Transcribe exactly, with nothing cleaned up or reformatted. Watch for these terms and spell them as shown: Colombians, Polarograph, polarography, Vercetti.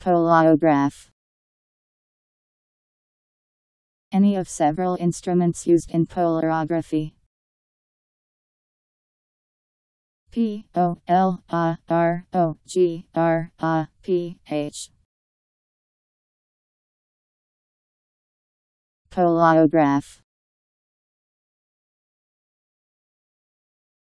Polarograph. Any of several instruments used in polarography. P O L A R O G R A P H. Polarograph.